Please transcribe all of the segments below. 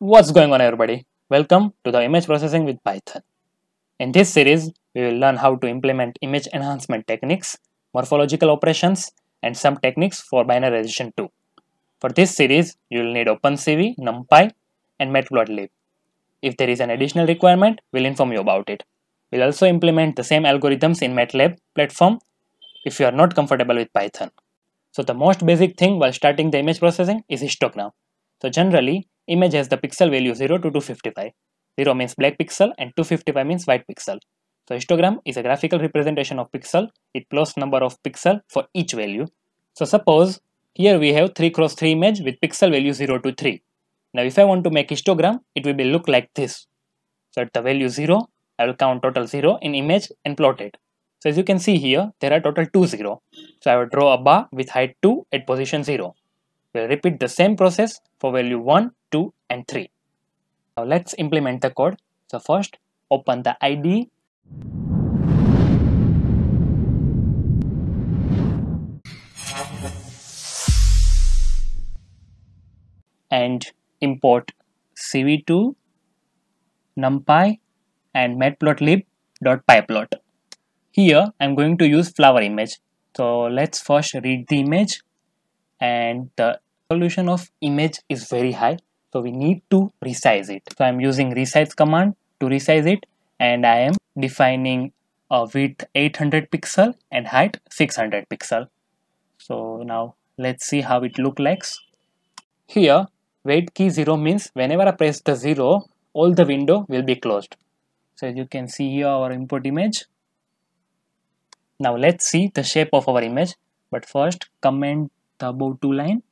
What's going on, everybody? Welcome to the image processing with Python. In this series, we will learn how to implement image enhancement techniques, morphological operations, and some techniques for binarization too. For this series, you will need OpenCV, NumPy, and Matplotlib. If there is an additional requirement, we'll inform you about it. We'll also implement the same algorithms in MATLAB platform if you are not comfortable with Python. So the most basic thing while starting the image processing is histogram. So generally, image has the pixel value 0 to 255. 0 means black pixel and 255 means white pixel. So histogram is a graphical representation of pixel. It plots number of pixel for each value. So suppose here we have 3x3 image with pixel value 0 to 3. Now if I want to make histogram, it will be look like this. So at the value 0, I will count total 0 in image and plot it. So as you can see here, there are total 2 zeros. So I will draw a bar with height 2 at position 0. We will repeat the same process for value 1, 2 and 3. Now let's implement the code. So first open the IDE. And import CV2, NumPy and matplotlib.pyplot. Here I am going to use flower image. So let's first read the image, and the resolution of image is very high, so we need to resize it. So I am using resize command to resize it, and I am defining a width 800 pixel and height 600 pixel. So now let's see how it looks like. Here wait key 0 means whenever I press the 0, all the window will be closed. So as you can see here, our input image. Now let's see the shape of our image, but first comment the above 2 line,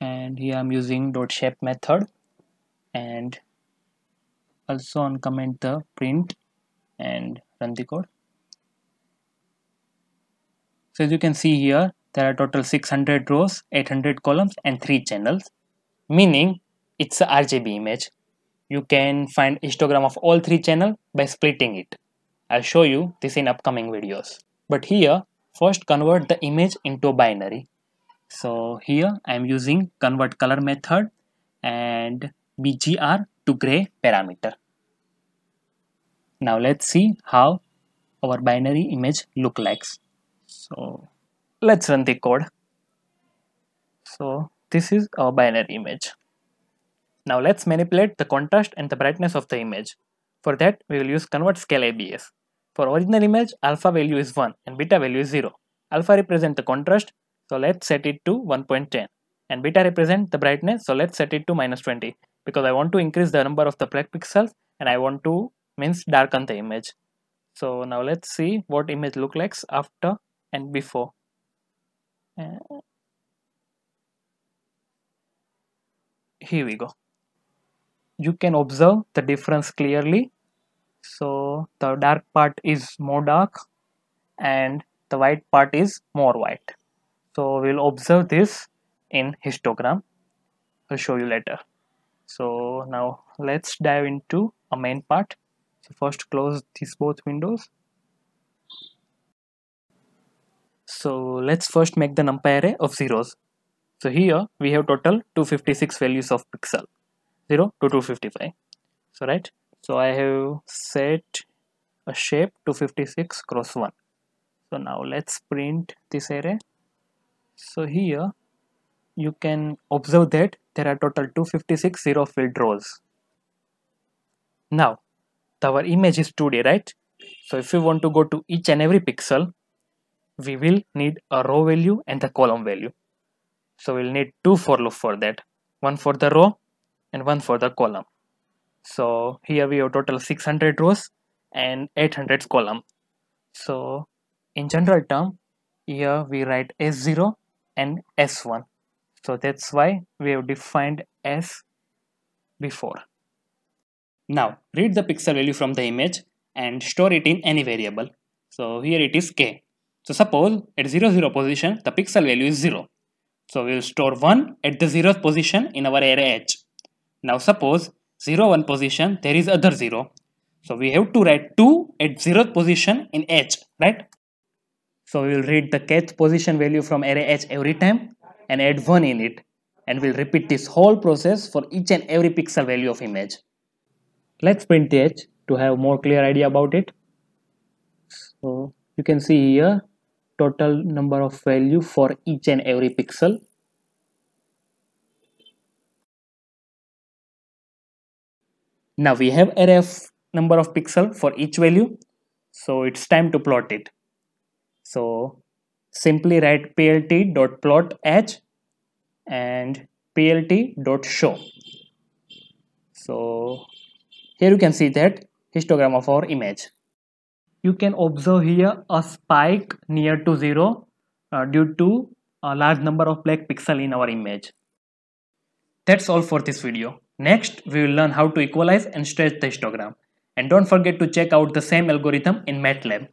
and here I'm using dot shape method, and also uncomment the print and run the code. So as you can see here, there are total 600 rows, 800 columns and 3 channels, meaning it's a RGB image. You can find histogram of all 3 channels by splitting it. I'll show you this in upcoming videos. But here first convert the image into a binary. So here I am using convert color method and BGR to gray parameter. Now let's see how our binary image looks like. So let's run the code. So this is our binary image. Now let's manipulate the contrast and the brightness of the image. For that we will use convert scale ABS. For original image, alpha value is 1 and beta value is 0. Alpha represents the contrast, so let's set it to 1.10, and beta represents the brightness, so let's set it to -20, because I want to increase the number of the black pixels and I want to darken the image. So now let's see what image looks like after and before. Here we go. You can observe the difference clearly. So the dark part is more dark and the white part is more white. So we'll observe this in histogram. I'll show you later. So now let's dive into a main part. So first close these both windows. So let's first make the NumPy array of zeros. So here we have total 256 values of pixel, 0 to 255. So right. So I have set a shape 256x1. So now let's print this array. So here you can observe that there are total 256 zero filled rows. Now our image is 2D, right? So if we want to go to each and every pixel, we will need a row value and the column value. So we'll need 2 for loop for that, one for the row and one for the column. So here we have total 600 rows and 800 column. So in general term, here we write S0 and S1. So that's why we have defined S before. Now read the pixel value from the image and store it in any variable. So here it is K. So suppose at 0, 0 position, the pixel value is 0. So we will store 1 at the 0th position in our array H. Now suppose 0, 1 position, there is other 0. So we have to write 2 at 0th position in H, right? So we will read the kth position value from array H every time and add 1 in it. and we'll repeat this whole process for each and every pixel value of image. Let's print it to have more clear idea about it. So you can see here total number of value for each and every pixel. Now we have array of number of pixel for each value, so it's time to plot it. So simply write plt.plot h and plt.show. So here you can see that histogram of our image. You can observe here a spike near to 0 due to a large number of black pixel in our image. That's all for this video. Next, we will learn how to equalize and stretch the histogram. And don't forget to check out the same algorithm in MATLAB.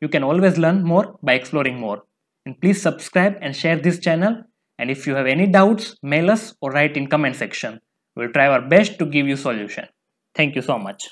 You can always learn more by exploring more. And please subscribe and share this channel. And if you have any doubts, mail us or write in comment section. We'll try our best to give you solution. Thank you so much.